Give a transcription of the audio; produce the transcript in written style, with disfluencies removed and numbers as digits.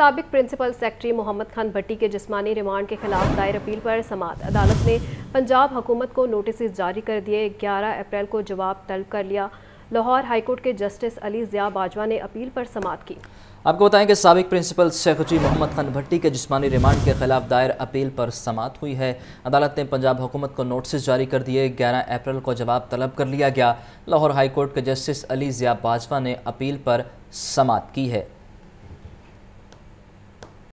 साबिक principal secretary Mohammad Khan Bhatti के जिस्मानी रिमांड के खिलाफ दायर अपील पर समाअत। अदालत ने पंजाब हुकूमत को नोटिस जारी कर दिए, 11 अप्रैल को जवाब तलब कर लिया। लाहौर हाईकोर्ट के जस्टिस अली ज़िया बाजवा ने अपील पर समाअत की। आपको बताएं कि साबिक प्रिंसिपल सेक्रेटरी मोहम्मद खान भट्टी के जिस्मानी रिमांड के खिलाफ दायर अपील पर समाअत हुई है। अदालत ने पंजाब हुकूमत को नोटिस जारी कर दिए, 11 अप्रैल को जवाब तलब कर लिया गया। लाहौर हाईकोर्ट के जस्टिस अली ज़िया बाजवा ने अपील पर समाअत की है।